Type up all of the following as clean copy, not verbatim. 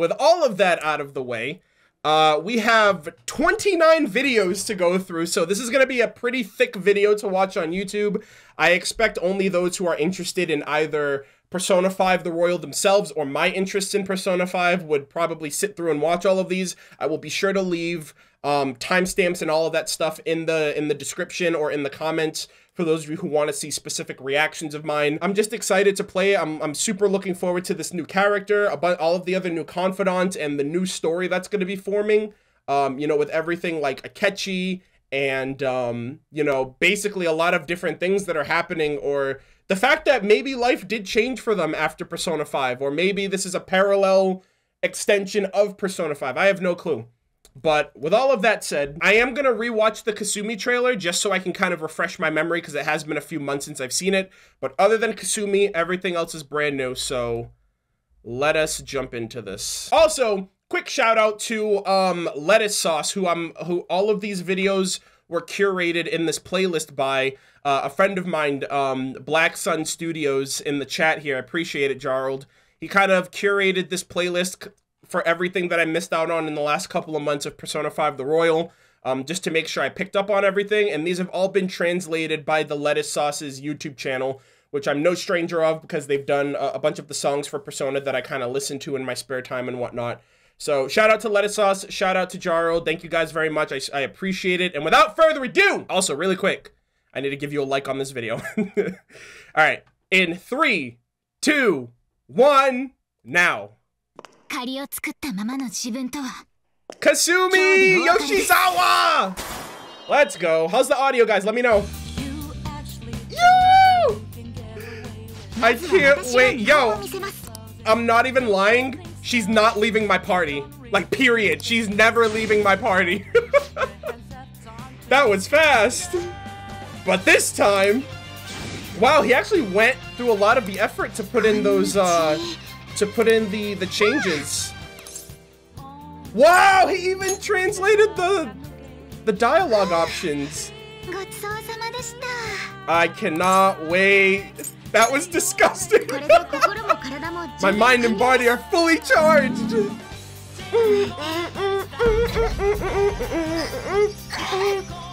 with all of that out of the way, we have 29 videos to go through, so this is going to be a pretty thick video to watch on YouTube. I expect only those who are interested in either Persona 5 The Royal themselves or my interest in Persona 5 would probably sit through and watch all of these. I will be sure to leave timestamps and all of that stuff in the description or in the comments for those of you who want to see specific reactions of mine. I'm just excited to play. I'm super looking forward to this new character, about all of the other new confidants and the new story that's going to be forming, you know, with everything like Akechi and, you know, basically a lot of different things that are happening, or the fact that maybe life did change for them after Persona 5, or maybe this is a parallel extension of Persona 5. I have no clue. But with all of that said, I am going to rewatch the Kasumi trailer just so I can kind of refresh my memory, because it has been a few months since I've seen it. But other than Kasumi, everything else is brand new, so let us jump into this. Also, quick shout out to Lettuce Sauce, who all of these videos were curated in this playlist by a friend of mine, Black Sun Studios, in the chat here. I appreciate it, Jarald. He kind of curated this playlist for everything that I missed out on in the last couple of months of Persona 5 The Royal, just to make sure I picked up on everything, and these have all been translated by the Lettuce Sauce's YouTube channel, which I'm no stranger of, because they've done a bunch of the songs for Persona that I kind of listen to in my spare time and whatnot. So shout out to Lettuce Sauce, shout out to Jaro, thank you guys very much, I appreciate it, and without further ado, also really quick, I need to give you a like on this video. Alright, in 3, 2, 1, now. Kasumi Yoshizawa! Let's go. How's the audio, guys? Let me know. Yo! I can't wait. Yo, I'm not even lying. She's not leaving my party. Like, period. She's never leaving my party. That was fast. But this time, wow, he actually went through a lot of the effort to put in those, to put in the changes. Wow, he even translated the dialogue options. I cannot wait. That was disgusting. My mind and body are fully charged.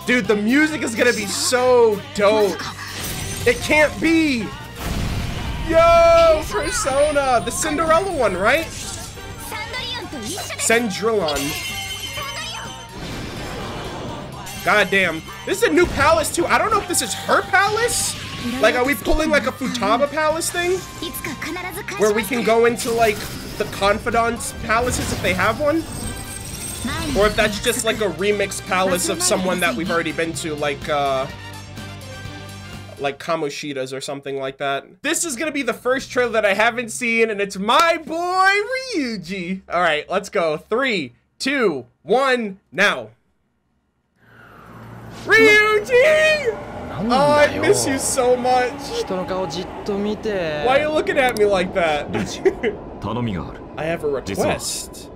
Dude, the music is gonna be so dope. It can't be. Yo, Persona! The Cinderella one, right? Cendrillon. Goddamn. This is a new palace, too. I don't know if this is her palace. Like, are we pulling, like, a Futaba palace thing? Where we can go into, like, the confidants' palaces if they have one? Or if that's just, like, a remix palace of someone that we've already been to, like Kamoshida's or something like that. This is gonna be the first trailer that I haven't seen, and it's my boy Ryuji. All right, let's go. 3, 2, 1, now. Ryuji! Oh, I miss you so much. Why are you looking at me like that? I have a request.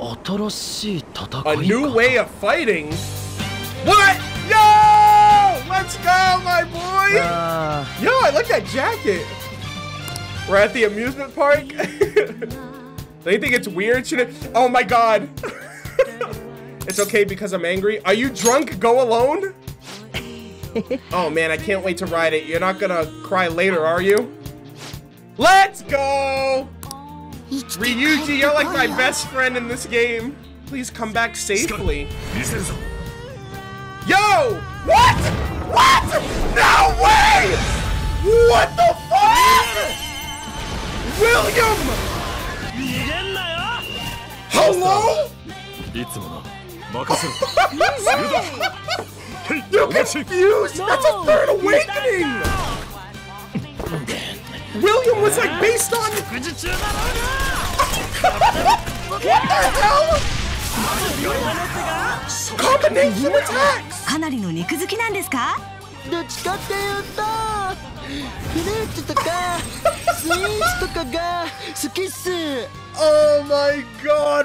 A new way of fighting? What? No! Let's go, my boy! Yo, I like that jacket. We're at the amusement park. Do you think it's weird? Oh my god. It's okay because I'm angry. Are you drunk? Go alone? Oh man, I can't wait to ride it. You're not gonna cry later, are you? Let's go! Ryuji, you're like my best friend in this game. Please come back safely. Yo! What? What? No way! What the fuck? William! Hello? You're confused! That's a third awakening! William was like based on... What the hell? Combination attacks! Oh my god,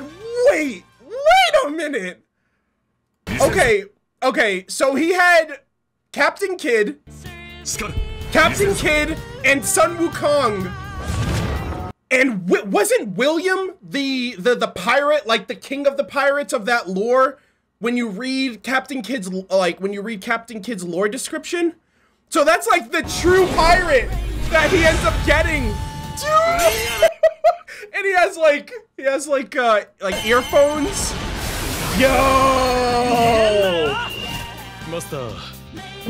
wait a minute! Okay, so he had Captain Kidd, and Sun Wukong. And wasn't William the pirate, like the king of the pirates of that lore? When you read Captain Kidd's, like when you read Captain Kidd's lore description, so that's like the true pirate that he ends up getting. Dude. And he has like earphones. Yo.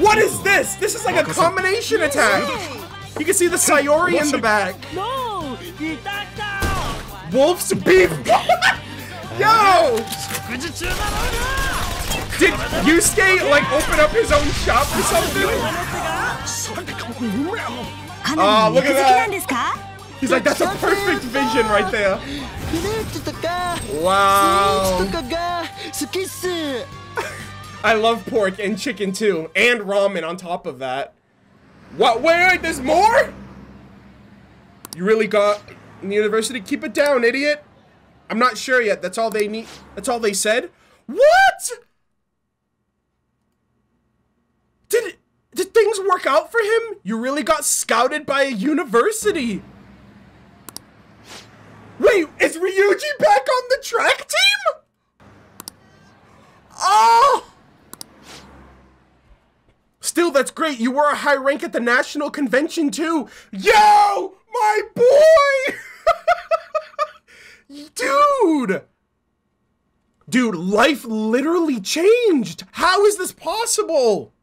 What is this? This is like a combination attack. You can see the Sayori in the back. Wolf's beef. Yo! Did Yusuke like open up his own shop or something? Oh, look at that! He's like, that's a perfect vision right there. Wow. I love pork and chicken too, and ramen on top of that. What? Wait, there's more? You really got in the university? Keep it down, idiot. I'm not sure yet. That's all they need. That's all they said. What? Did things work out for him? You really got scouted by a university. Wait, is Ryuji back on the track team? Oh. Still, that's great. You were a high rank at the national convention too. Yo, my boy. Dude, life literally changed. How is this possible?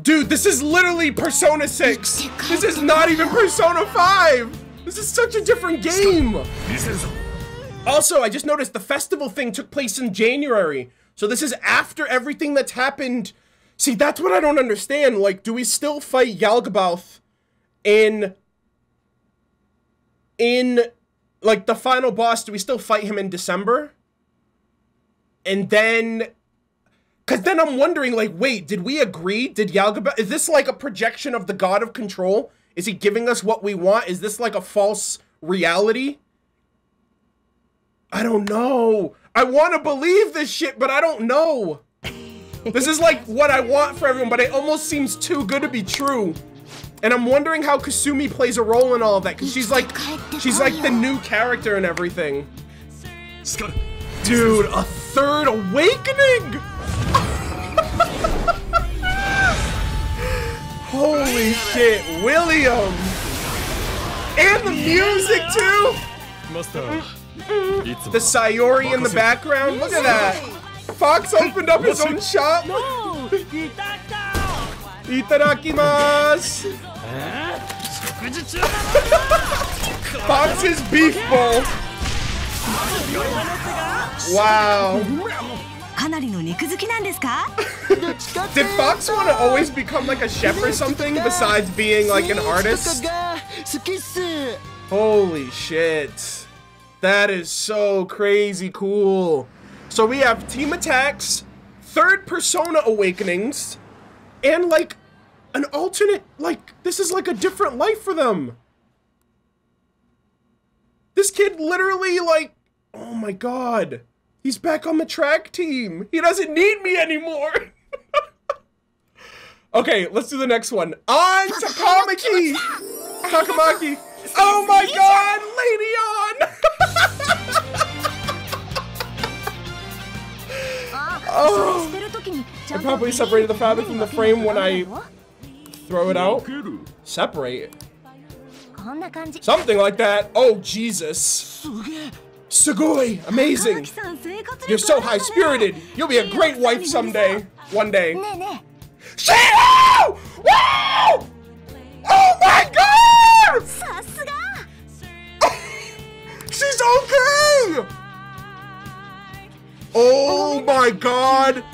Dude, this is literally Persona 6. This is not even Persona 5. This is such a different game. Also, I just noticed the festival thing took place in January. So this is after everything that's happened. See, that's what I don't understand. Like, do we still fight Yaldabaoth in like the final boss? Do we still fight him in December? And then, cause then I'm wondering like, wait, did we agree? Did Yaldabaoth, is this like a projection of the God of Control? Is he giving us what we want? Is this like a false reality? I don't know. I want to believe this shit, but I don't know. This is like what I want for everyone, but it almost seems too good to be true. And I'm wondering how Kasumi plays a role in all of that, because she's like the new character and everything. Dude, a third awakening! Holy shit, William! And the music too! The Sayori in the background, look at that! Fox opened up his own shop! Itadakimasu! Fox's beef bowl. Wow. Did Fox want to always become like a chef or something besides being like an artist? Holy shit. That is so crazy cool. So we have team attacks, third Persona Awakenings, and like an alternate, like, this is like a different life for them. This kid literally like, oh my God, he's back on the track team. He doesn't need me anymore. Okay, let's do the next one. On Takamaki. Takamaki. Oh my God, Lady On. Oh. I probably separated the fabric from the frame when I throw it out. Separate. Something like that. Oh, Jesus. Sugoi. Amazing. You're so high-spirited. You'll be a great wife someday. One day. Shido! Wow! Oh my God! She's okay! Oh my God!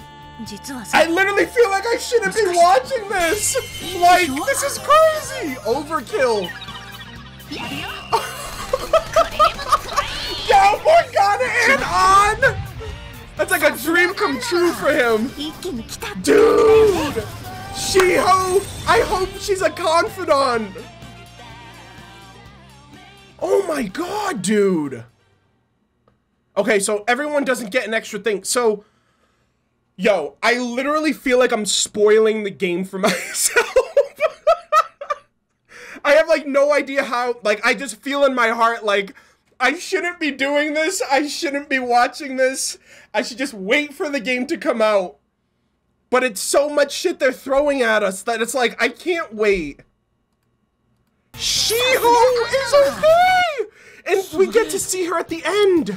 I literally feel like I shouldn't be watching this! Like, this is crazy! Overkill! Yo, Morgana and Ann! That's like a dream come true for him! Dude! She-ho! I hope she's a confidant! Oh my God, dude! Okay, so everyone doesn't get an extra thing, so... Yo, I literally feel like I'm spoiling the game for myself. I have like no idea how, like I just feel in my heart like I shouldn't be doing this. I shouldn't be watching this. I should just wait for the game to come out. But it's so much shit they're throwing at us that it's like, I can't wait. Shiho is a thing! And we get to see her at the end.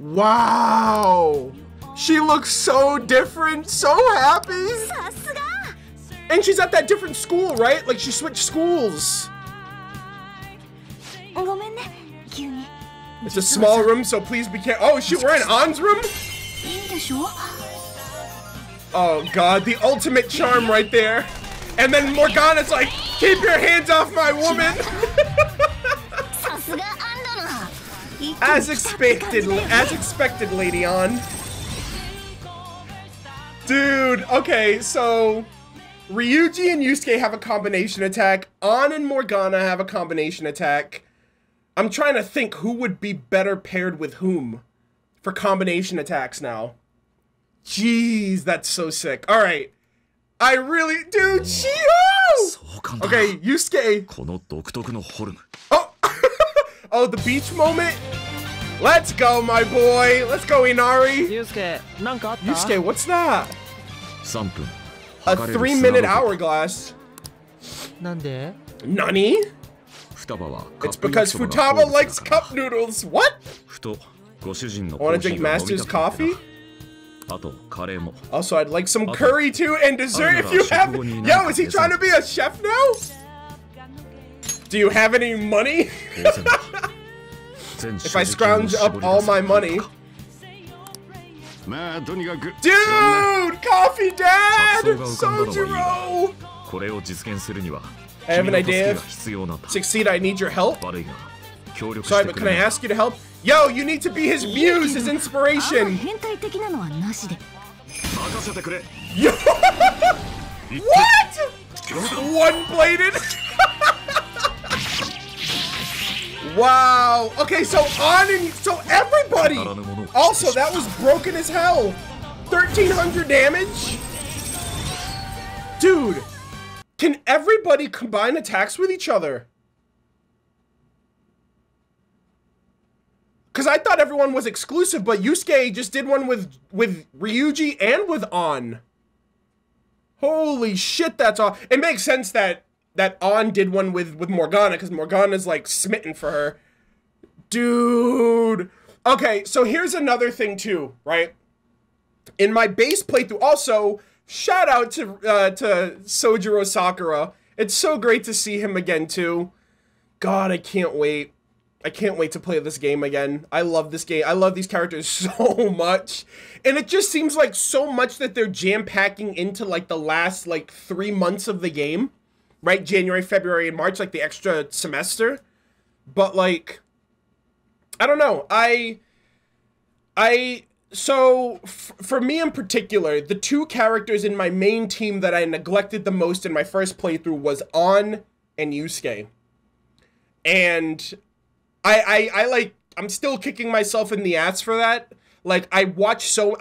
Wow. She looks so different, so happy. And she's at that different school, right? Like she switched schools. It's a small room, so please be careful. Oh shoot, we're in Ann's room? Oh god, the ultimate charm right there. And then Morgana's like, keep your hands off my woman. As expected, Lady Ann. Dude, okay, so Ryuji and Yusuke have a combination attack. Ann and Morgana have a combination attack. I'm trying to think who would be better paired with whom for combination attacks now. Jeez, that's so sick. All right. I really... Dude, Shiho! Okay, Yusuke. Oh! Oh, the beach moment? Let's go, my boy. Let's go, Inari. Yusuke, what's that? A 3-minute hourglass. Nani? It's because Futaba likes cup noodles. What? Wanna drink Master's coffee? Also, I'd like some curry too and dessert if you have. Yo, is he trying to be a chef now? Do you have any money? If I scrounge up all my money. Dude! Coffee Dad! Sojiro! I have an idea. Succeed, I need your help. Sorry, but can I ask you to help? Yo, you need to be his muse, his inspiration. Yo! What? One-bladed? Wow. Okay, so everybody. Also, that was broken as hell. 1300 damage. Dude, can everybody combine attacks with each other? Because I thought everyone was exclusive, but Yusuke just did one with Ryuji and with Ann. Holy shit, that's all. It makes sense that Ann did one with Morgana, because Morgana's like smitten for her. Dude. Okay, so here's another thing too, right? In my base playthrough, also, shout out to Sojiro Sakura. It's so great to see him again too. God, I can't wait. I can't wait to play this game again. I love this game. I love these characters so much. And it just seems like so much that they're jam-packing into like the last like 3 months of the game. Right? January, February, and March, like the extra semester. But like, I don't know. So for me in particular, the two characters in my main team that I neglected the most in my first playthrough was Ann and Yusuke. And I'm still kicking myself in the ass for that. Like, I've watched so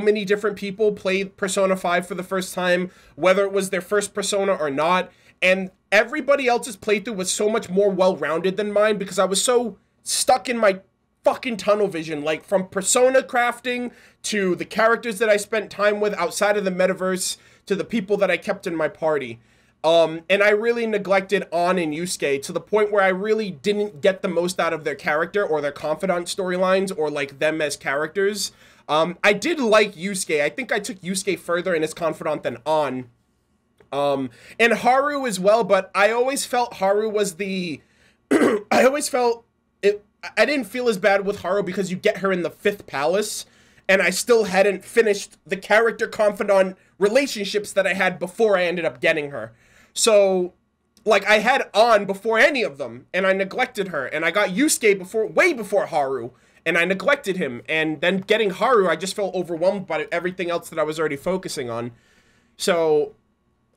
many different people play Persona 5 for the first time, whether it was their first Persona or not, and everybody else's playthrough was so much more well-rounded than mine because I was so stuck in my fucking tunnel vision, like, from Persona crafting to the characters that I spent time with outside of the metaverse to the people that I kept in my party. And I really neglected Ann and Yusuke to the point where I really didn't get the most out of their character or their confidant storylines or like them as characters. I did like Yusuke. I think I took Yusuke further in his confidant than Ann. And Haru as well, but I always felt Haru was the... I always felt... I didn't feel as bad with Haru because you get her in the 5th palace and I still hadn't finished the character confidant relationships that I had before I ended up getting her. So, like, I had Ann before any of them, and I neglected her, and I got Yusuke way before Haru, and I neglected him, and then getting Haru, I just felt overwhelmed by everything else that I was already focusing on. So,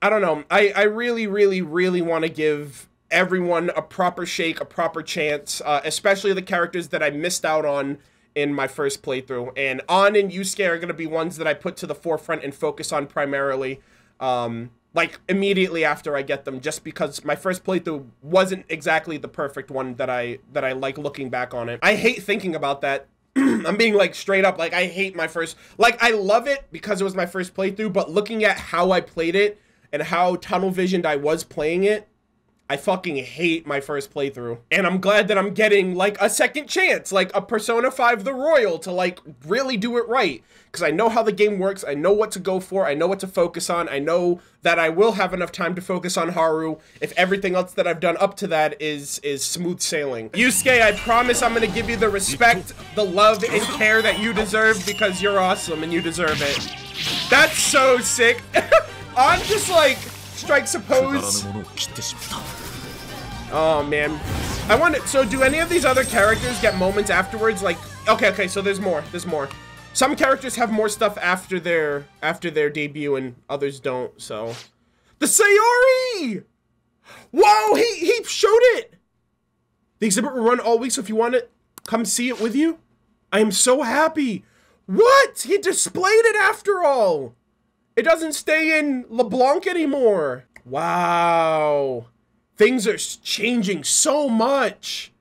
I don't know. I really, really, really want to give everyone a proper shake, a proper chance, especially the characters that I missed out on in my first playthrough. And Ann and Yusuke are going to be ones that I put to the forefront and focus on primarily, like immediately after I get them, just because my first playthrough wasn't exactly the perfect one that I like looking back on it. I hate thinking about that. I'm being like straight up, like I hate my first, like I love it because it was my first playthrough, but looking at how I played it and how tunnel visioned I was playing it, I fucking hate my first playthrough. And I'm glad that I'm getting like a second chance, like a Persona 5 The Royal, to like really do it right. Because I know how the game works, I know what to go for, I know what to focus on, I know that I will have enough time to focus on Haru if everything else that I've done up to that is smooth sailing. Yusuke, I promise I'm gonna give you the respect, the love, and care that you deserve, because you're awesome and you deserve it. That's so sick. I'm just like, strikes a pose. Oh man, I want it. So do any of these other characters get moments afterwards? Like, okay, so there's more. Some characters have more stuff after their debut and others don't, so. The Sayori! Whoa, he showed it! The exhibit will run all week, so if you want it, come see it with you. I am so happy. What? He displayed it after all. It doesn't stay in LeBlanc anymore. Wow. Things are changing so much.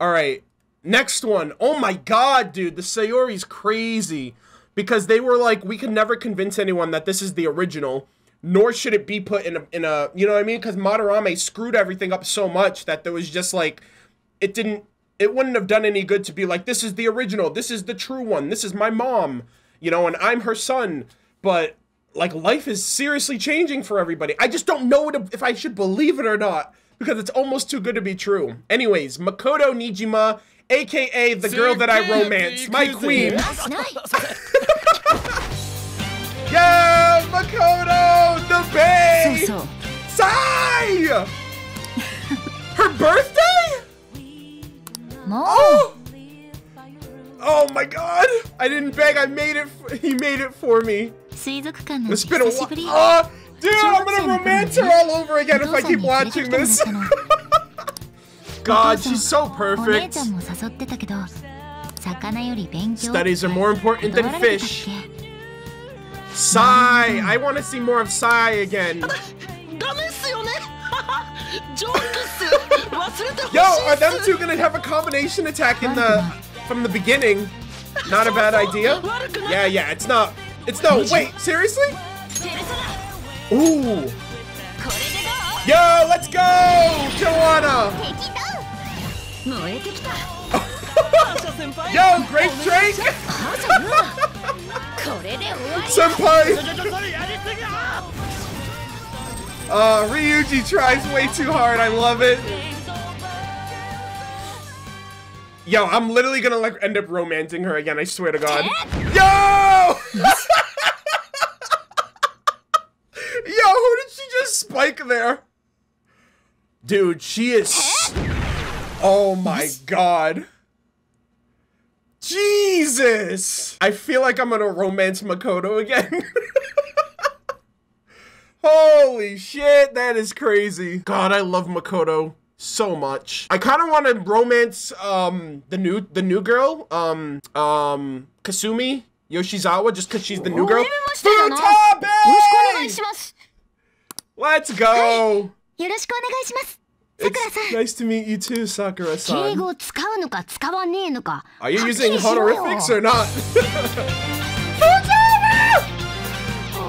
All right. Next one. Oh my god, dude, the Sayori's crazy, because they were like, we can never convince anyone that this is the original, nor should it be put in a, you know what I mean? Because Madarame screwed everything up so much that there was just like, it wouldn't have done any good to be like, this is the original, this is the true one, this is my mom, you know, and I'm her son. But like, life is seriously changing for everybody. I just don't know if I should believe it or not, because it's almost too good to be true. Anyways, Makoto Niijima, AKA the girl that I romance, my queen. Yeah, Makoto, the bae. Sae! Her birthday? Oh! Oh my god! I didn't beg. I made it. He made it for me. It's been a while. Oh, dude, I'm gonna romance her all over again if I keep watching this. God, she's so perfect. Studies are more important than fish. Sae! I want to see more of Sae again. Yo, are them two gonna have a combination attack in the from the beginning? Not a bad idea. Yeah, it's not. It's no. Wait, seriously? Ooh. Yo, let's go, Joanna. Yo, great drink! Senpai! Ryuji tries way too hard, I love it. Yo, I'm literally gonna like end up romancing her again, I swear to god. Yo! Yo, who did she just spike there? Dude, she is... Oh my god. Jesus! I feel like I'm gonna romance Makoto again. Holy shit, that is crazy. God, I love Makoto so much. I kinda wanna romance the new girl, Kasumi Yoshizawa, just cause she's the new girl. Futaba! Let's go! It's nice to meet you too, Sakura-san. Are you using honorifics or not?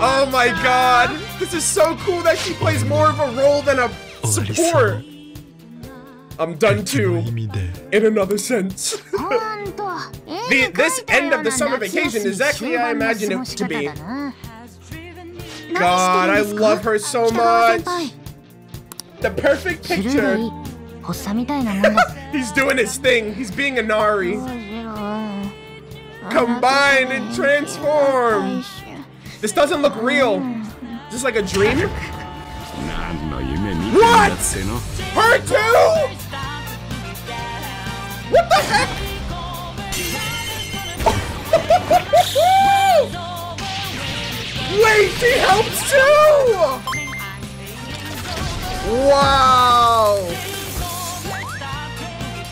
Oh my god! This is so cool that she plays more of a role than a support! I'm done too, in another sense. This end of the summer vacation is exactly how I imagine it to be. God, I love her so much! The perfect picture. He's doing his thing. He's being Inari. Combine and transform. This doesn't look real. Is this like a dream? What? Her too? What the heck? Wait, she helps too? Wow!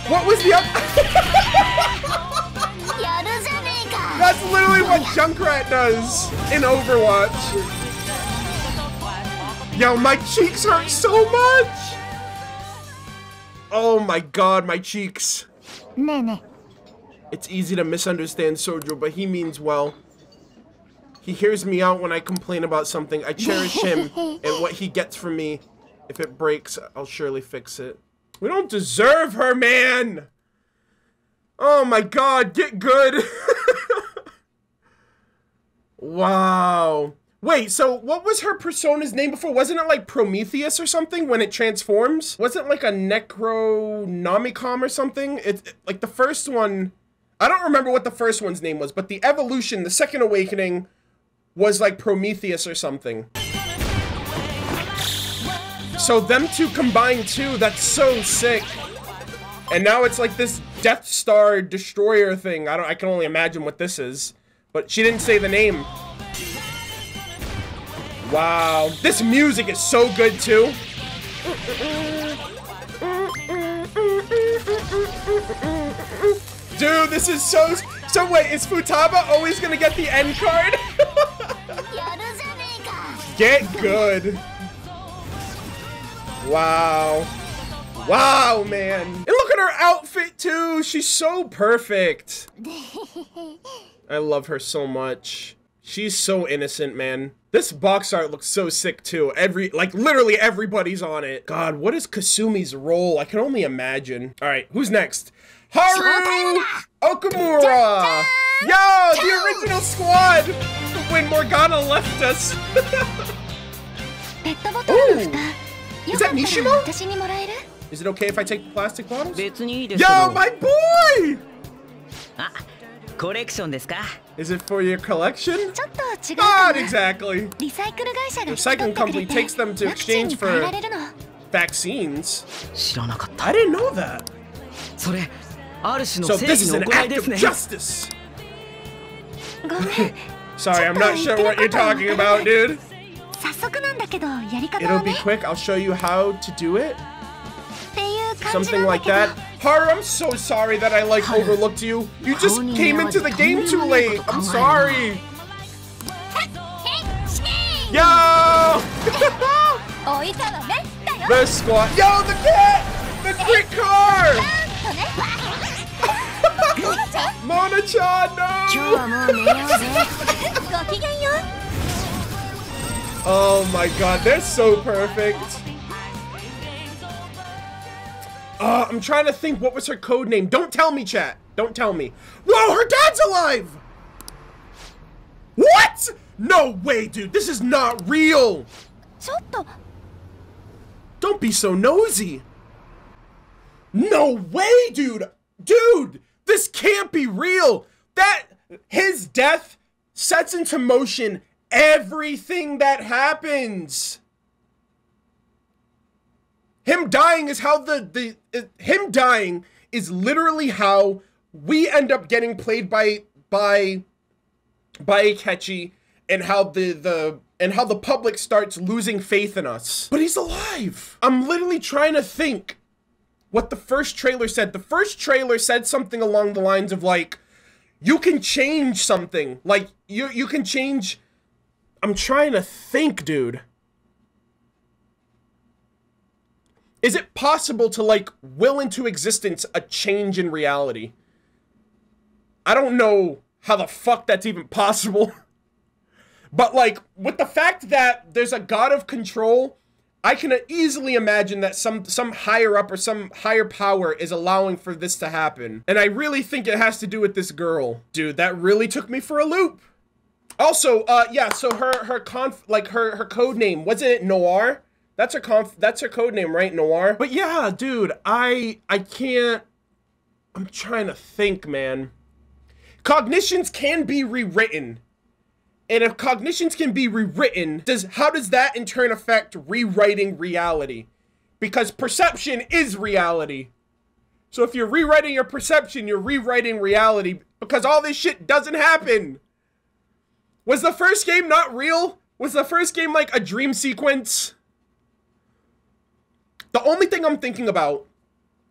What was the other? what Junkrat does in Overwatch. Yo, my cheeks hurt so much! Oh my god, my cheeks. It's easy to misunderstand Sojiro, but he means well. He hears me out when I complain about something. I cherish him and what he gets from me. If it breaks, I'll surely fix it. We don't deserve her, man! Oh my god, get good! Wow. Wait, so what was her persona's name before? Wasn't it like Prometheus or something when it transforms? Wasn't it like a Necronomicon or something? It like the first one... I don't remember what the first one's name was, but the evolution, the second awakening, was like Prometheus or something. So them two combined too, that's so sick. And now it's like this Death Star Destroyer thing. I can only imagine what this is. But she didn't say the name. Wow. This music is so good too. Dude, this is so... So wait, is Futaba always gonna get the end card? Get good. Wow. Wow, man. And look at her outfit, too. She's so perfect. I love her so much. She's so innocent, man. This box art looks so sick, too. Like, literally everybody's on it. God, what is Kasumi's role? I can only imagine. All right, who's next? Haru Okumura. Yo, the original squad when Morgana left us. Ooh. Is that Mishima? Is it okay if I take the plastic bottles? Yo, my boy! Is it for your collection? Not exactly. The recycling company takes them to exchange for vaccines. I didn't know that. So this is an act of justice. Sorry, I'm not sure what you're talking about, dude. It'll be quick. I'll show you how to do it. Something like that. Haru, I'm so sorry that I like overlooked you. You just came into the game too late. I'm sorry. Yo! The squad. Yo, the cat! The quick car! Mona-chan, no! Oh my god, they're so perfect. I'm trying to think, what was her code name? Don't tell me, chat. Don't tell me. Whoa, her dad's alive! What? No way, dude. This is not real. Don't be so nosy. No way, dude. Dude, this can't be real. His death sets into motion everything that happens. Him dying is how him dying is literally how we end up getting played by Akechi, and how the public starts losing faith in us. But he's alive. I'm literally trying to think what the first trailer said. The first trailer said something along the lines of like, you can change something. Like you can change. I'm trying to think, dude. Is it possible to, like, will into existence a change in reality? I don't know how the fuck that's even possible. But, like, with the fact that there's a god of control, I can easily imagine that some higher up or some higher power is allowing for this to happen. And I really think it has to do with this girl. Dude, that really took me for a loop. Also, yeah, so her code name, wasn't it Noir? That's her that's her code name, right? Noir. But yeah, dude, I can't, I'm trying to think, man. Cognitions can be rewritten. And if cognitions can be rewritten, how does that in turn affect rewriting reality? Because perception is reality. So if you're rewriting your perception, you're rewriting reality, because all this shit doesn't happen. Was the first game not real? Was the first game like a dream sequence? The only thing I'm thinking about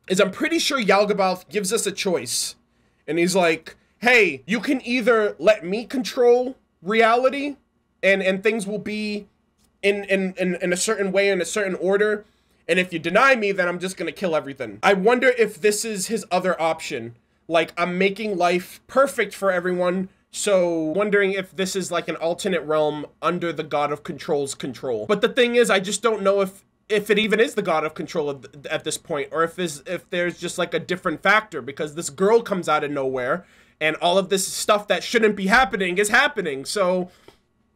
is I'm pretty sure Yaldabaoth gives us a choice. And he's like, hey, you can either let me control reality and things will be in a certain way, in a certain order, and if you deny me, then I'm just gonna kill everything. I wonder if this is his other option. Like, I'm making life perfect for everyone, so wondering if this is like an alternate realm under the God of Control's control. But the thing is, I just don't know if it even is the God of Control at this point, or if there's just like a different factor, because this girl comes out of nowhere and all of this stuff that shouldn't be happening is happening. So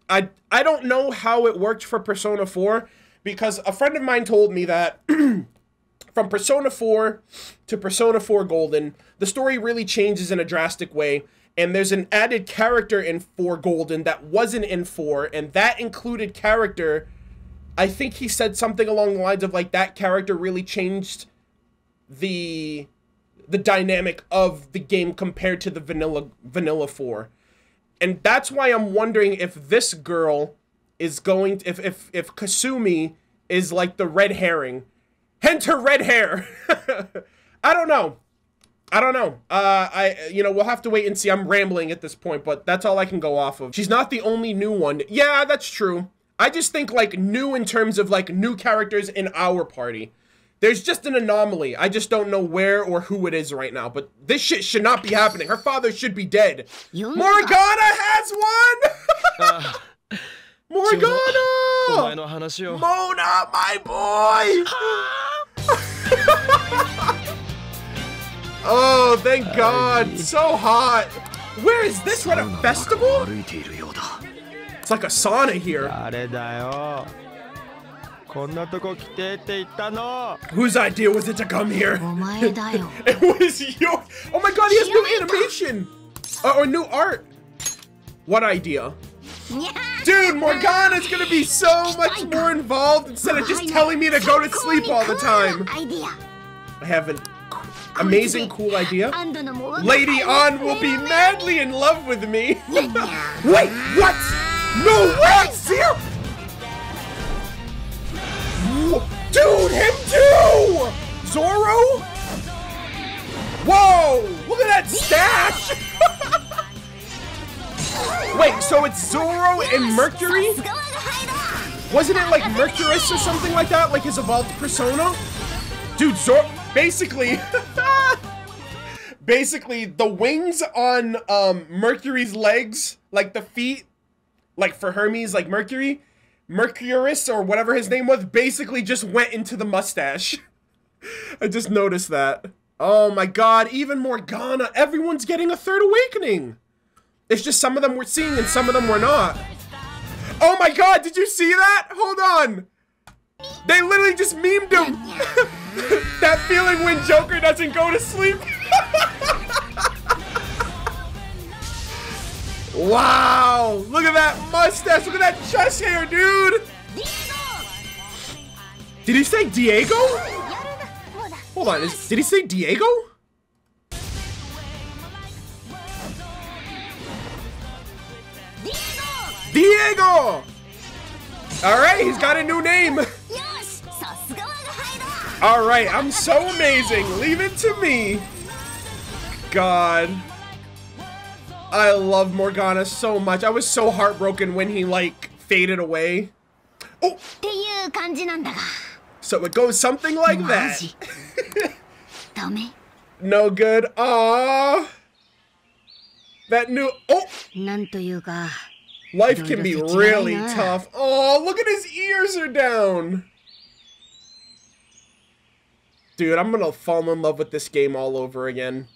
I don't know how it worked for Persona 4, because a friend of mine told me that from Persona 4 to Persona 4 Golden, the story really changes in a drastic way, and there's an added character in 4 Golden that wasn't in 4, and that included character. I think he said something along the lines of, like, that character really changed the dynamic of the game compared to the vanilla 4. And that's why I'm wondering if this girl is going to, if Kasumi is like the red herring. Hence her red hair. I don't know. I don't know. You know, we'll have to wait and see. I'm rambling at this point, but that's all I can go off of. She's not the only new one. Yeah, that's true. I just think, like, new in terms of, like, new characters in our party. There's just an anomaly. I just don't know where or who it is right now, but this shit should not be happening. Her father should be dead. Morgana has one! Morgana! Mona, my boy! Oh, thank God. So hot. Where is this? What, a festival? It's like a sauna here. Whose idea was it to come here? It was your... Oh my God, he has new animation! Or new art. What idea? Dude, Morgana's gonna be so much more involved instead of just telling me to go to sleep all the time. I have an amazing, cool idea. Lady Ann will be madly in love with me. Wait, what? No way! Zero! Dude, him too! Zorro? Whoa! Look at that stash! Wait, so it's Zorro and Mercury? Wasn't it like Mercurius or something like that? Like his evolved persona? Dude, Zorro... Basically... basically, the wings on Mercury's legs, like the feet, like for Hermes, like Mercury, Mercurius or whatever his name was, basically just went into the mustache. I just noticed that. Oh my God, even Morgana. Everyone's getting a third awakening. It's just some of them we're seeing and some of them we're not. Oh my God, did you see that? Hold on. They literally just memed him. That feeling when Joker doesn't go to sleep. Wow, look at that mustache. Look at that chest hair, dude. Did he say Diego? Hold on, did he say Diego? Diego! Alright, he's got a new name! Alright, I'm so amazing! Leave it to me! God. I love Morgana so much. I was so heartbroken when he, like, faded away. Oh! So it goes something like that. No good. Aww! That new... Oh! Life can be really tough. Oh, look at his ears are down. Dude, I'm gonna fall in love with this game all over again.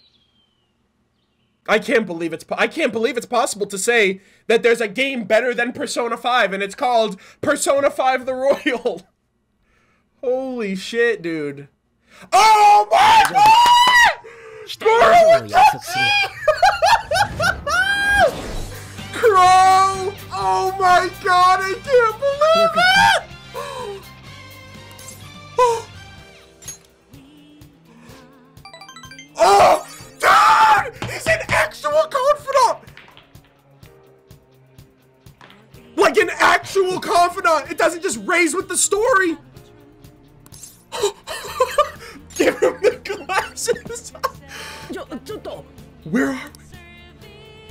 I can't believe it's possible to say that there's a game better than Persona 5, and it's called Persona 5 The Royal. Holy shit, dude. Oh my God! Crow! Oh my God, I can't believe it! Oh! Oh! Dude! He's an actual confidant! Like an actual confidant! It doesn't just raise with the story! Give him the glasses! Where are we?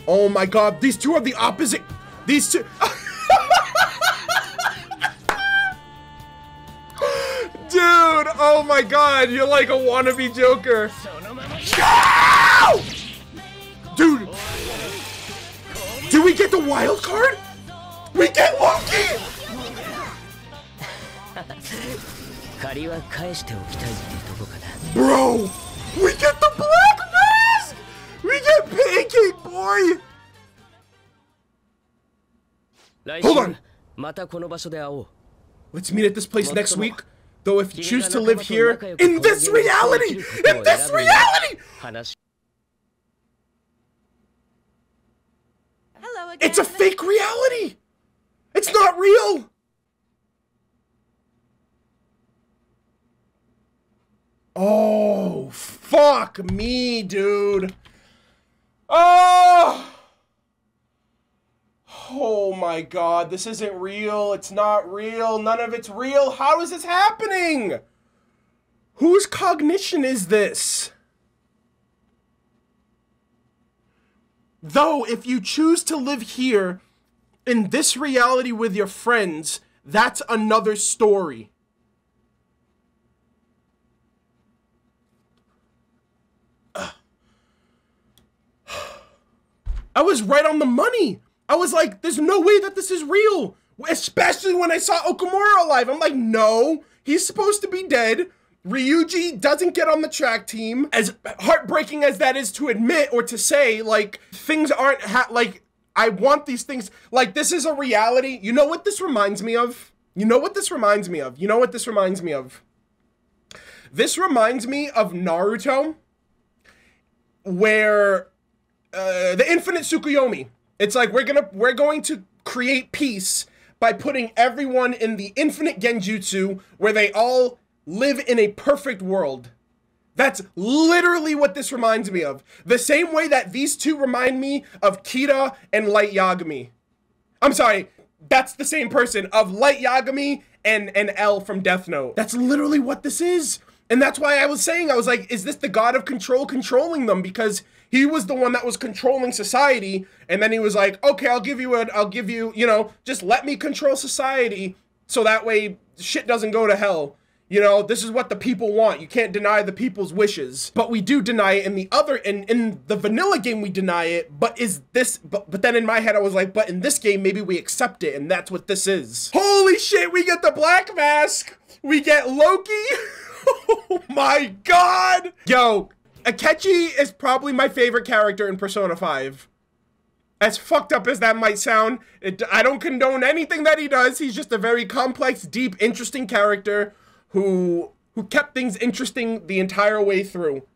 Oh my god, these two are the opposite. These two. Dude, oh my god, you're like a wannabe Joker. No! Dude. Do we get the wild card? We get Loki! Bro! We get the black mask! We get Pancake Boy! Hold on! Let's meet at this place next week. Though if you choose to live here, in this reality! In this reality! Hello again. It's a fake reality! It's not real! Oh, fuck me, dude. Oh! Oh my god, this isn't real, it's not real, none of it's real. How is this happening? Whose cognition is this? Though, if you choose to live here, in this reality with your friends, that's another story. I was right on the money. I was like, there's no way that this is real. Especially when I saw Okumura alive. I'm like, no, he's supposed to be dead. Ryuji doesn't get on the track team. As heartbreaking as that is to admit or to say, like, things aren't, like, I want these things. Like, this is a reality. You know what this reminds me of? You know what this reminds me of? You know what this reminds me of? This reminds me of Naruto, where the infinite Tsukuyomi. It's like we're going to create peace by putting everyone in the infinite genjutsu where they all live in a perfect world. That's literally what this reminds me of. The same way that these two remind me of Kira and Light Yagami. I'm sorry, that's the same person, of Light Yagami and L from Death Note. That's literally what this is. And that's why I was saying, I was like, is this the god of control controlling them? Because he was the one that was controlling society, and then he was like, okay, I'll give you, you know, just let me control society so that way shit doesn't go to hell. You know, this is what the people want. You can't deny the people's wishes. But we do deny it in the other, in the vanilla game we deny it, but is this, but then in my head I was like, but in this game maybe we accept it, and that's what this is. Holy shit, we get the black mask! We get Loki! Oh my god! Yo, Akechi is probably my favorite character in Persona 5. As fucked up as that might sound, I don't condone anything that he does. He's just a very complex, deep, interesting character who kept things interesting the entire way through.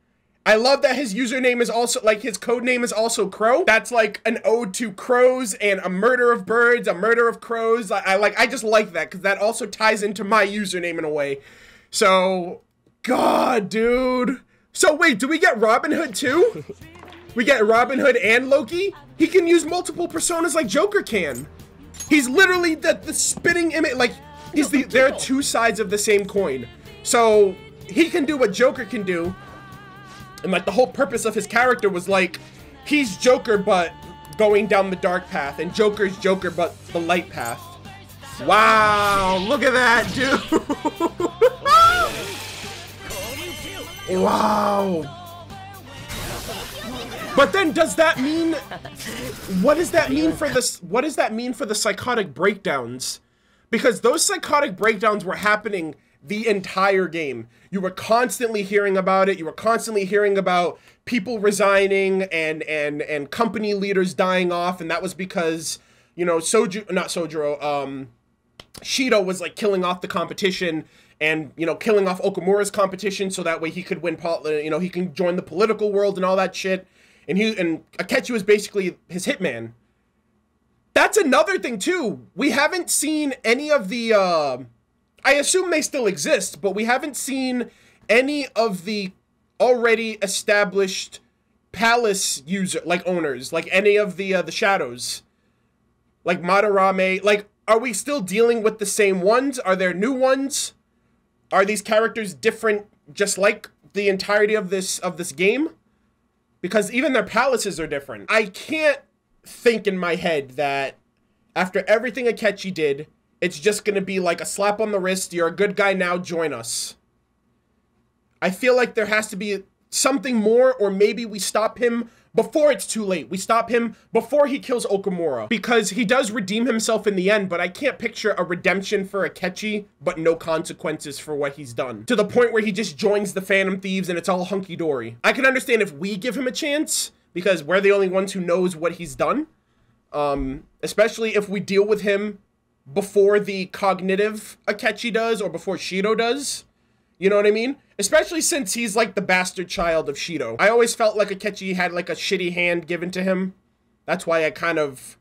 I love that his username is also, like, his code name is also Crow. That's like an ode to crows and a murder of birds, a murder of crows. I just like that because that also ties into my username in a way. So, god, dude. So wait, do we get Robin Hood too? We get Robin Hood and Loki? He can use multiple personas like Joker can. He's literally the spitting image, like, he's the, there are two sides of the same coin. So, he can do what Joker can do. And like, the whole purpose of his character was like, he's Joker but going down the dark path, and Joker's Joker but the light path. Wow, look at that, dude. Wow. But then does that mean, what does that mean for this, what does that mean for the psychotic breakdowns? Because those psychotic breakdowns were happening the entire game. You were constantly hearing about it. You were constantly hearing about people resigning and company leaders dying off, and that was because, you know, Shido was like killing off the competition, and, you know, killing off Okumura's competition so that way he could win, you know, he can join the political world and all that shit. And Akechi was basically his hitman. That's another thing too. We haven't seen any of the, I assume they still exist, but we haven't seen any of the already established palace user, like, owners, like any of the shadows, like Madarame. Like, are we still dealing with the same ones? Are there new ones? Are these characters different, just like the entirety of this game? Because even their palaces are different. I can't think in my head that after everything Akechi did, it's just gonna be like a slap on the wrist, you're a good guy now, join us. I feel like there has to be something more, or maybe we stop him before it's too late. We stop him before he kills Okumura, because he does redeem himself in the end, but I can't picture a redemption for Akechi, but no consequences for what he's done. To the point where he just joins the Phantom Thieves and it's all hunky-dory. I can understand if we give him a chance, because we're the only ones who knows what he's done. Especially if we deal with him before the cognitive Akechi does, or before Shido does. You know what I mean? Especially since he's like the bastard child of Shido. I always felt like Akechi had like a shitty hand given to him. That's why I kind of...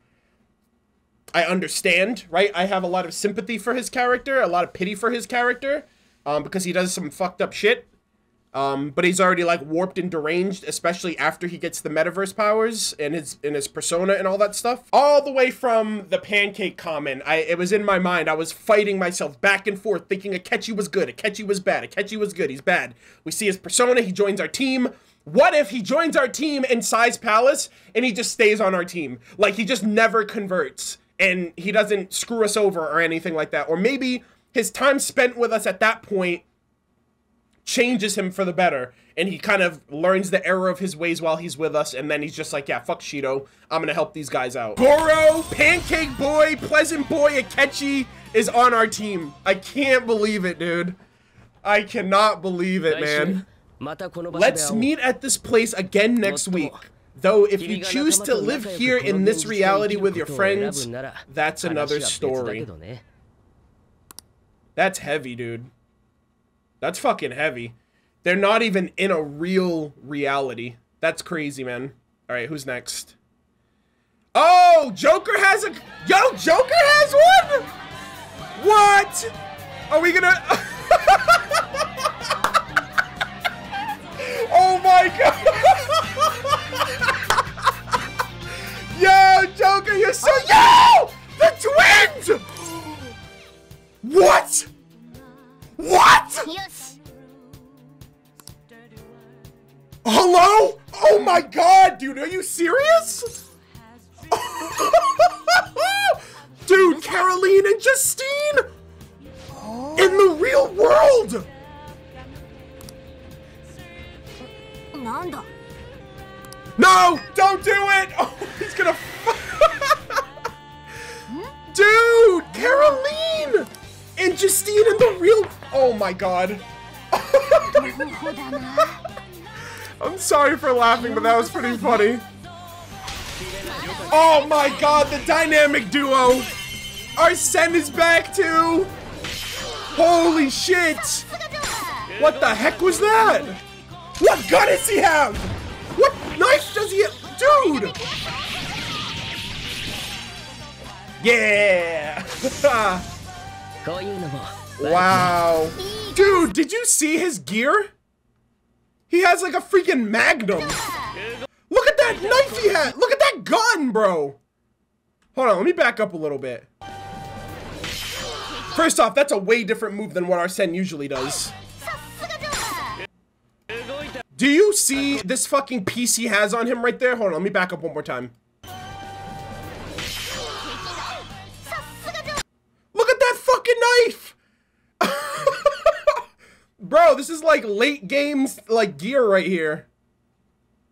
I understand, right? I have a lot of sympathy for his character, a lot of pity for his character, because he does some fucked up shit. But he's already like warped and deranged, especially after he gets the metaverse powers and his persona and all that stuff. All the way from the pancake comment, it was in my mind. I was fighting myself back and forth, thinking Akechi was good, Akechi was bad, Akechi was good, he's bad. We see his persona, he joins our team. What if he joins our team in Sae's palace and he just stays on our team? Like, he just never converts and he doesn't screw us over or anything like that. Or maybe his time spent with us at that point changes him for the better, and he kind of learns the error of his ways while he's with us, and then he's just like, yeah, fuck Shido, I'm gonna help these guys out. Goro, Pancake Boy, Pleasant Boy Akechi is on our team. I can't believe it, dude. I cannot believe it, man. Let's meet at this place again next week. Though if you choose to live here in this reality with your friends, that's another story. That's heavy, dude. That's fucking heavy. They're not even in a real reality. That's crazy, man. All right, who's next? Oh, Joker has a... Yo, Joker has one? What? Are we gonna... Oh, my God. Yo, Joker, you're so... Yo! The twins! What? What? Yes. Hello? Oh my God, dude, are you serious? Dude, Caroline and Justine in the real world. No, don't do it. Oh, he's gonna. Dude, Caroline and Justine in the real... Oh my God. I'm sorry for laughing, but that was pretty funny. Oh my God, the dynamic duo. Our Sen is back too. Holy shit. What the heck was that? What gun does he have? What knife does he have? Dude. Yeah. Wow. Dude, did you see his gear? He has like a freaking magnum. Look at that knife he had. Look at that gun, bro. Hold on, let me back up a little bit. First off, that's a way different move than what our Sen usually does. Do you see this fucking piece he has on him right there? Hold on, let me back up one more time. Knife. Bro, this is like late games like gear right here.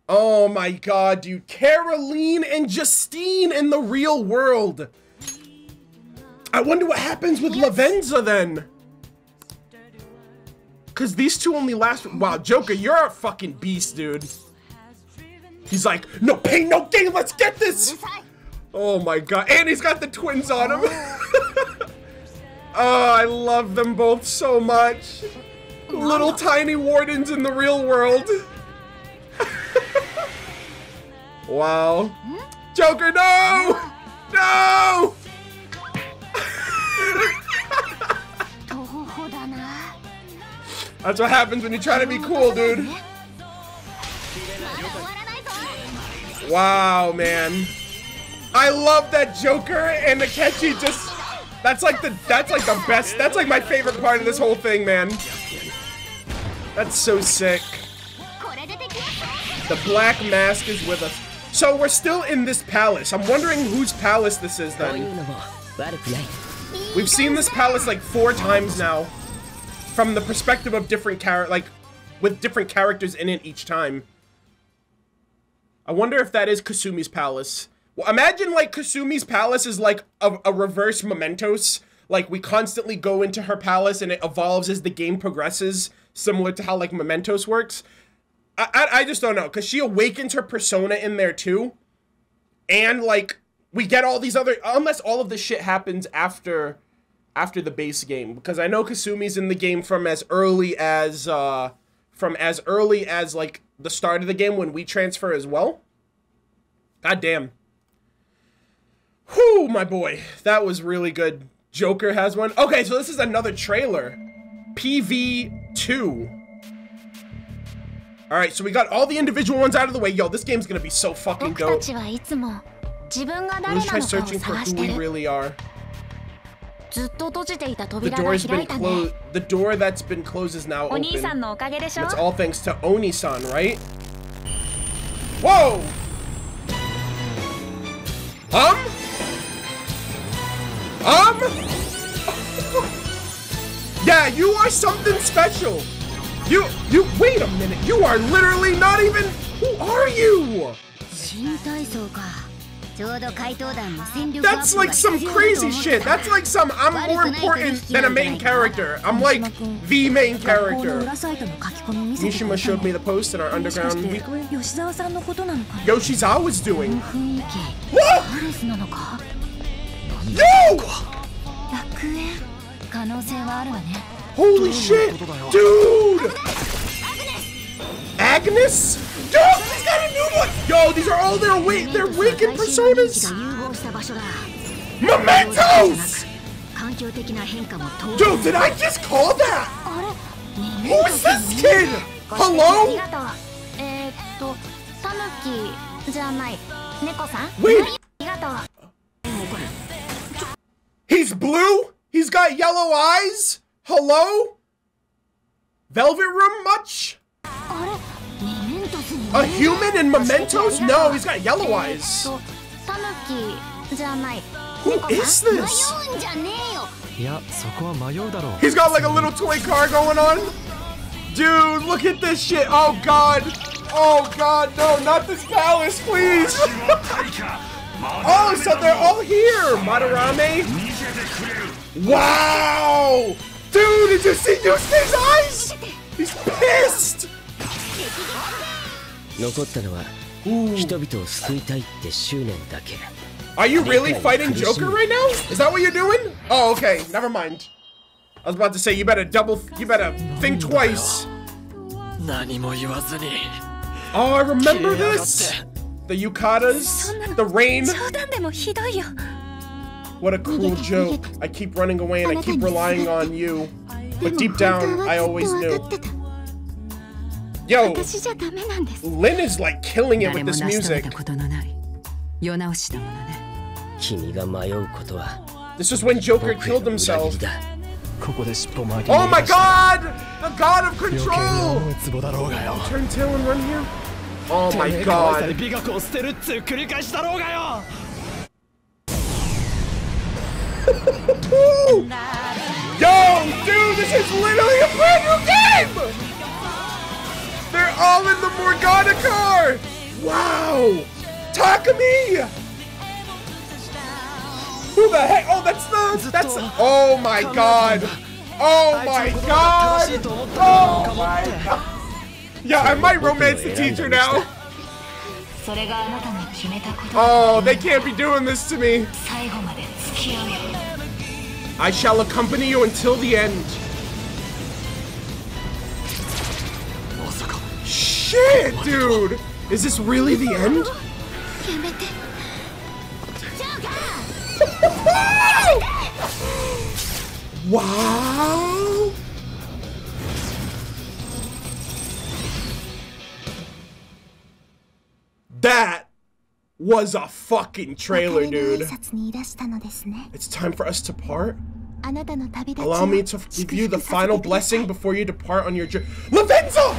Oh my God, dude. Caroline and Justine in the real world. I wonder what happens with Lavenza then, because these two only last... Wow, Joker, you're a fucking beast, dude. He's like, no pain, no gain, let's get this. Oh my God. And he's got the twins on him. Oh, I love them both so much. Little tiny wardens in the real world. Wow. Joker, no! No! That's what happens when you try to be cool, dude. Wow, man. I love that Joker and Akechi just... That's like the best. That's like my favorite part of this whole thing, man. That's so sick. The black mask is with us. So we're still in this palace. I'm wondering whose palace this is then. We've seen this palace like 4 times now. From the perspective of different with different characters in it each time. I wonder if that is Kasumi's palace. Well, imagine like Kasumi's palace is like a reverse Mementos. Like we constantly go into her palace and it evolves as the game progresses, similar to how like Mementos works. I just don't know, because she awakens her persona in there too. And like we get all these other, unless all of this shit happens after the base game, because I know Kasumi's in the game from as early as like the start of the game when we transfer as well. God damn. Whew, my boy. That was really good. Joker has one. Okay, so this is another trailer. PV2. All right, so we got all the individual ones out of the way. Yo, this game's gonna be so fucking dope. Let's try searching for who we really are. The door's been closed. The door that's been closed is now open. It's all thanks to Oni-san, right? Whoa! Yeah, you are something special. You wait a minute. You are literally not even. Who are you? That's like some crazy shit. That's like some I'm more important than a main character. I'm like the main character. Mishima showed me the post in our underground weekly. Yoshizawa's doing. What? No! Holy shit! Dude! Agnes? Yo, he's got a new one! Yo, these are all their wicked personas! Mementos! Yo, did I just call that? Who's this kid? Hello? Wait! He's blue? He's got yellow eyes? Hello? Velvet Room much? A human in Mementos? No, he's got yellow eyes. Who is this? He's got like a little toy car going on. Dude, look at this shit. Oh god. Oh god, no, not this palace, please. Oh, so they're all here! Madarame! Wow! Dude, did you see Yusuke's eyes? He's pissed! Are you really fighting Joker right now? Is that what you're doing? Oh, okay, never mind. I was about to say, you better think twice. Oh, I remember this! The yukatas, the rain. What a cruel joke. I keep running away and I keep relying on you. But deep down, I always knew. Yo, Lin is like killing it with this music. This is when Joker killed himself. Oh my god! The god of control! Turn tail and run here. Oh my god. Yo, dude, this is literally a brand new game! They're all in the Morgana car! Wow! Takumi! Who the heck? Oh, that's oh my god! Oh my god! Oh my god! Yeah, I might romance the teacher now. Oh, they can't be doing this to me. I shall accompany you until the end. Shit, dude! Is this really the end? Wow! That was a fucking trailer, dude. It's time for us to part. Allow me to review the final blessing before you depart on your journey. Lavenza!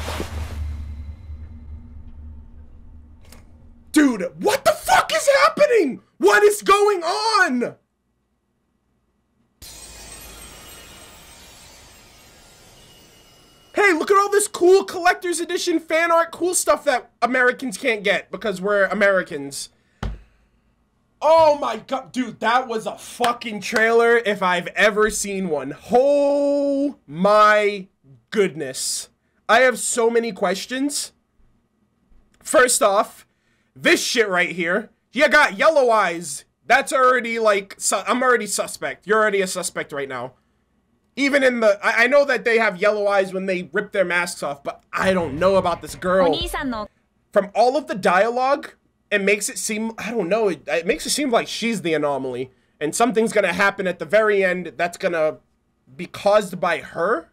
Dude, what the fuck is happening? What is going on? Hey, look at all this cool collector's edition fan art, cool stuff that Americans can't get because we're Americans. Oh my god, dude, that was a fucking trailer if I've ever seen one. Oh my goodness. I have so many questions. First off, this shit right here. You got yellow eyes. That's already like, I'm already suspect. You're already a suspect right now. Even in the, I know that they have yellow eyes when they rip their masks off, but I don't know about this girl. From all of the dialogue, it makes it seem, I don't know, it makes it seem like she's the anomaly. And something's gonna happen at the very end that's gonna be caused by her.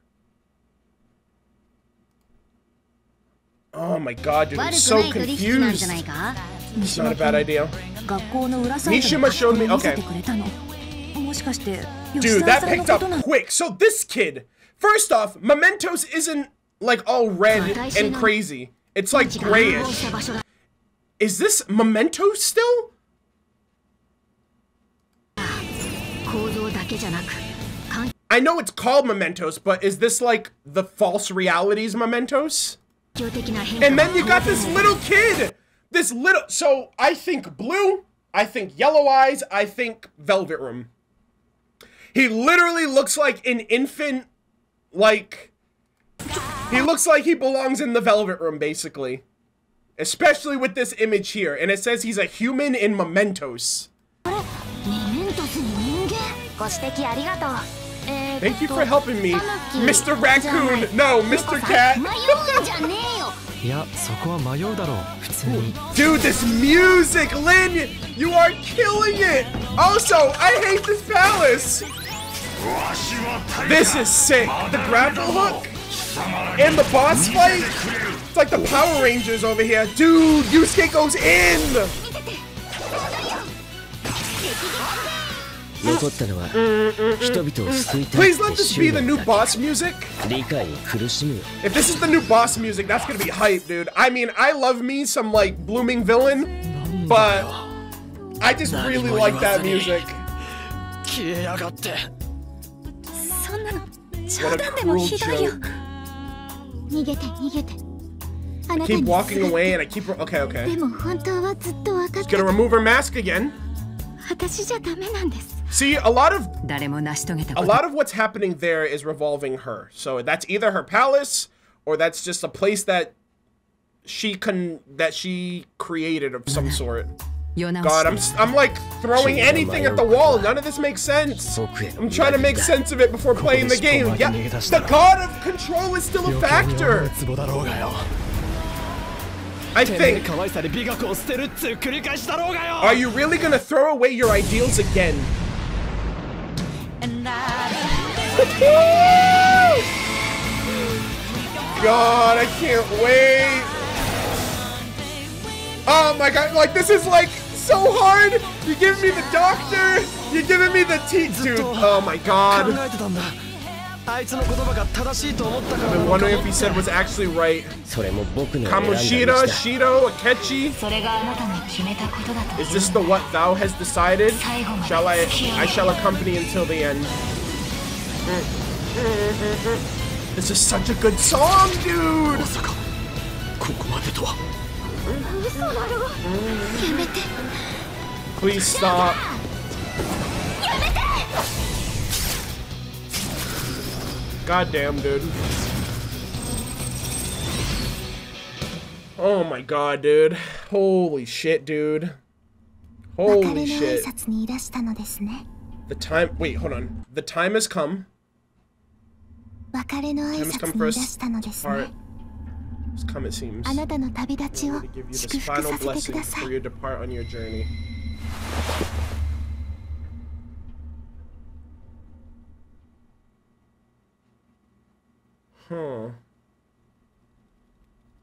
Oh my god, dude, I'm so confused. It's not a bad idea. Mishima showed me, okay. Dude, that picked up quick. So this kid, first off, Mementos isn't like all red and crazy. It's like grayish. Is this Mementos still? I know it's called Mementos, but is this like the false realities Mementos? And then you got this little kid. This little, so I think blue, I think yellow eyes, I think Velvet Room. He literally looks like an infant, like, he looks like he belongs in the Velvet Room, basically. Especially with this image here, and it says he's a human in Mementos. Thank you for helping me, Mr. Raccoon. No, Mr. Cat. Dude, this music, Lin, you are killing it. Also, I hate this palace. This is sick. The grapple hook and the boss fight. It's like the Power Rangers over here. Dude, Yusuke goes in. Please let this be the new boss music. If this is the new boss music, that's gonna be hype, dude. I mean, I love me some like blooming villain, but I just really like that music. What a cruel joke. I keep walking away and I keep... Okay, okay. She's gonna remove her mask again. See, a lot of what's happening there is revolving her. So that's either her palace or that's just a place that she created of some sort. God, I'm like throwing anything at the wall. None of this makes sense. I'm trying to make sense of it before playing the game. Yeah, the god of control is still a factor. I think. Are you really gonna throw away your ideals again? God, I can't wait. Oh my god, like this is like so hard. You give me the doctor, you're giving me the teeth, dude. Oh my god. I've been wondering if he said was actually right. Kamoshida, Shido, Akechi. Is this the what thou hast decided? Shall I shall accompany until the end. This is such a good song, dude! Please stop. Goddamn, dude. Oh my god, dude. Holy shit, dude. Holy shit. The time... Wait, hold on. The time has come. The time has come for us to part. It's come, it seems. I'm going to give you this final blessing for your depart on your journey. Huh.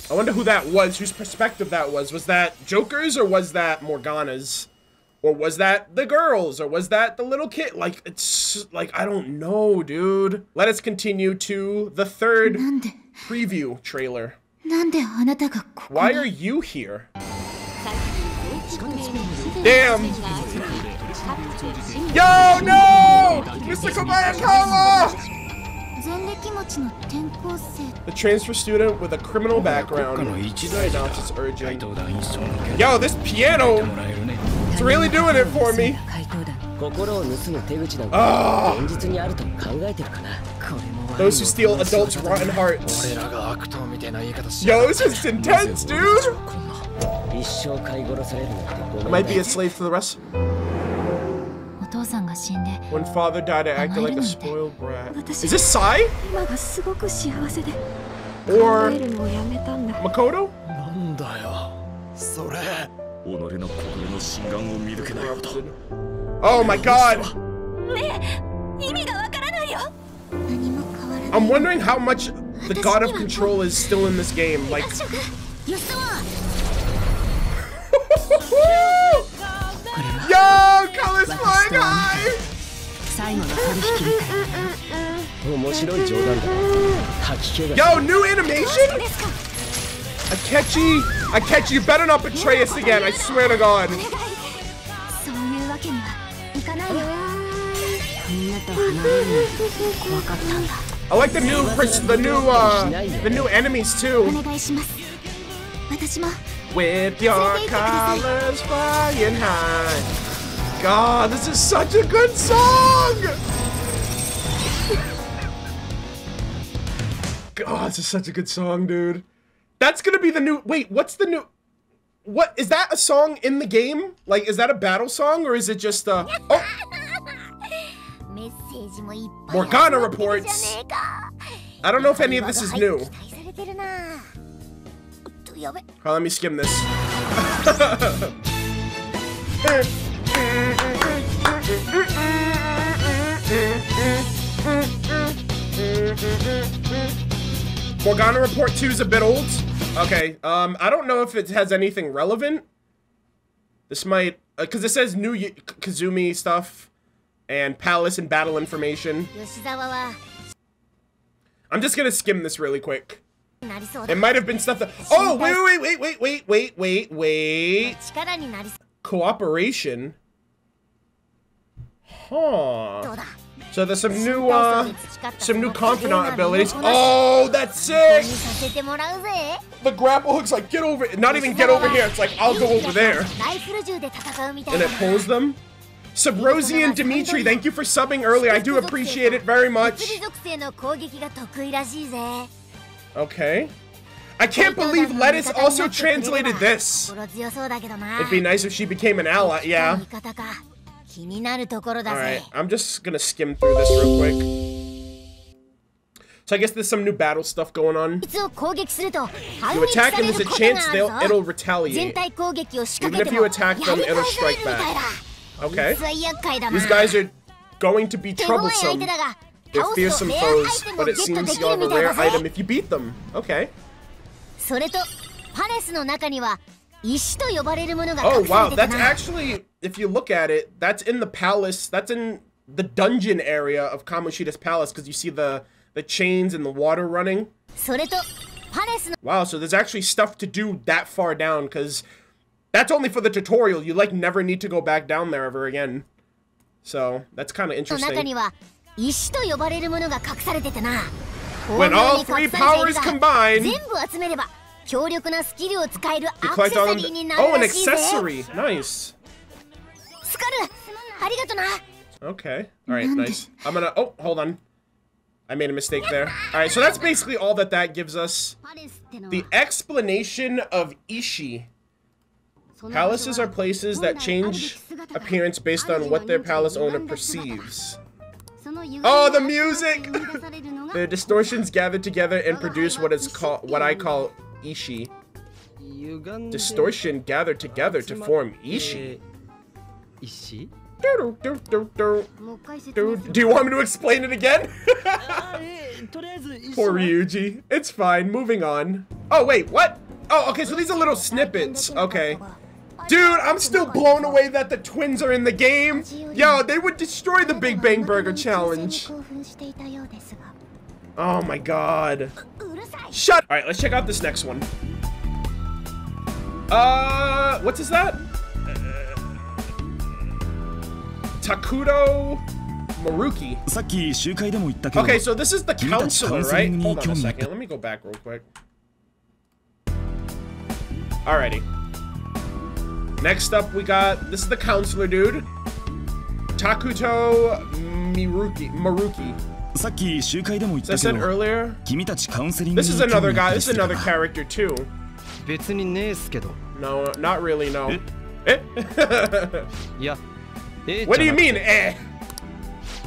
I wonder who that was, whose perspective that was. Was that Joker's or was that Morgana's? Or was that the girl's? Or was that the little kid? Like, it's like, I don't know, dude. Let us continue to the third preview trailer. Why are you here? Damn! Yo, no! Mr. Kobayakawa! The transfer student with a criminal background announces urging. Yo, this piano! It's really doing it for me! Oh. Those who steal adults' rotten hearts. Yo, this is intense, dude! I might be a slave for the rest. When father died, I acted like a spoiled brat. Is this Sae? Or Makoto? Oh my god! I'm wondering how much the god of control is still in this game. Like, yo, colors flying high! Yo, new animation? Akechi! Akechi, you better not betray us again, I swear to god. I like the new enemies too. With your colors flying high. God, this is such a good song. God, this is such a good song, dude. That's gonna be the new. Wait, what's the new? What is that? A song in the game? Like, is that a battle song or is it just a? Oh. Morgana reports. I don't know if any of this is new. Oh, let me skim this. Morgana Report 2 is a bit old. Okay, I don't know if it has anything relevant. This might, because it says new Kasumi stuff and palace and battle information. I'm just gonna skim this really quick. It might have been stuff that. Oh, wait. Cooperation? Huh. So there's some new confidant abilities. Oh, that's sick! The grapple hook's like, get over it. Not even get over here. It's like, I'll go over there. And it pulls them. Subrosi and Dimitri, thank you for subbing early. I do appreciate it very much. Okay. I can't believe Lettuce also translated this. It'd be nice if she became an ally, yeah. Alright, I'm just gonna skim through this real quick. So I guess there's some new battle stuff going on. You attack them, there's a chance it'll retaliate. Even if you attack them, it'll strike back. Okay. These guys are going to be troublesome. They're fearsome foes, but it seems you have a rare item if you beat them. Okay. Oh wow, that's actually, if you look at it, that's in the palace, that's in the dungeon area of Kamoshida's palace, because you see the chains and the water running. Wow, so there's actually stuff to do that far down, because that's only for the tutorial. You like never need to go back down there ever again. So that's kind of interesting. When all three powers combine, you collect all of them. Oh, an accessory! Nice. Okay. Alright, nice. I'm gonna. Oh, hold on. I made a mistake there. Alright, so that's basically all that gives us. The explanation of Ishii. Palaces are places that change appearance based on what their palace owner perceives. Oh, the music! The distortions gather together and produce what I call Ishii. Distortion gathered together to form Ishii. Do you want me to explain it again? Poor Ryuji. It's fine. Moving on. Oh wait, what? Oh, okay. So these are little snippets. Okay. Dude, I'm still blown away that the twins are in the game. Yo, they would destroy the Big Bang Burger Challenge. Oh my god. Shut. All right, let's check out this next one. What is that? Takuto Maruki. Okay, so this is the counselor, right? Hold on a second. Let me go back real quick. Alrighty. Next up, we got... This is the counselor, dude. Takuto Maruki. As I said earlier, this is another guy. This is another character, too. No, not really, no. Eh? What do you mean, eh?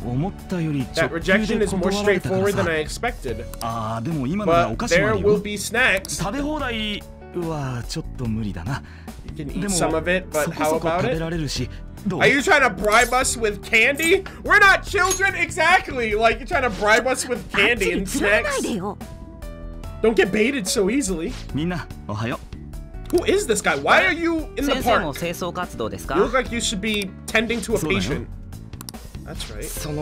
That rejection is more straightforward than I expected. But there will be snacks. You can eat some of it, but how about it? Are you trying to bribe us with candy? We're not children, exactly! Like, you're trying to bribe us with candy and snacks. Don't get baited so easily. Who is this guy? Why are you in the park? You look like you should be tending to a patient. That's right. Found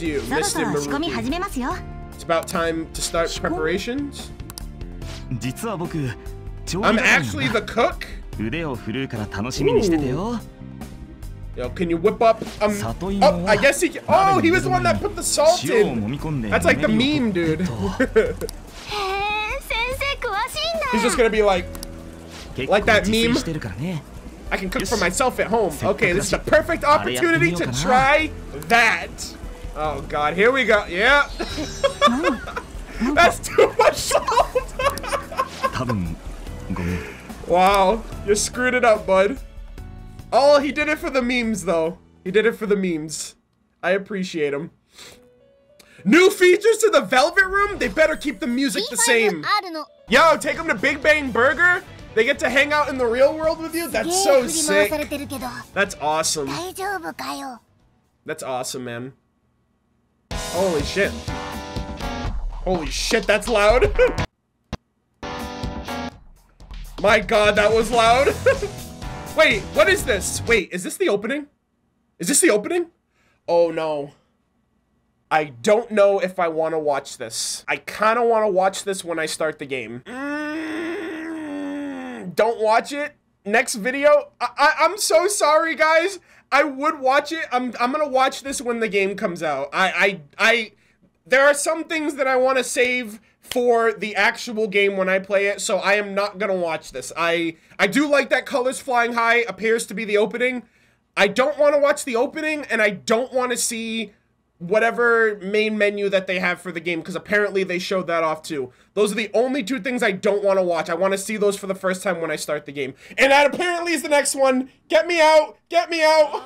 you, Mr. Maruki. It's about time to start preparations. I'm actually the cook? Ooh. Yo, can you whip up? Oh, I guess he can. Oh, he was the one that put the salt in. That's like the meme, dude. He's just gonna be like that meme. I can cook for myself at home. Okay, this is the perfect opportunity to try that. Oh God, here we go. Yeah. That's too much salt. Wow, you screwed it up, bud. Oh, he did it for the memes, though. He did it for the memes. I appreciate him. New features to the Velvet Room? They better keep the music the same. Yo, take them to Big Bang Burger. They get to hang out in the real world with you? That's so sick. That's awesome. That's awesome, man. Holy shit. Holy shit, that's loud. My God, that was loud. Wait, what is this? Wait, is this the opening? Is this the opening? Oh no. I don't know if I want to watch this. I kind of want to watch this when I start the game. Don't watch it. Next video. I'm so sorry, guys. I would watch it. I'm gonna watch this when the game comes out. There are some things that I want to save for the actual game when I play it, so I am not gonna watch this. I do like that Colors Flying High appears to be the opening. I don't want to watch the opening, and I don't want to see whatever main menu that they have for the game, because apparently they showed that off too. Those are the only two things I don't want to watch. I want to see those for the first time when I start the game. And that apparently is the next one. Get me out! Get me out!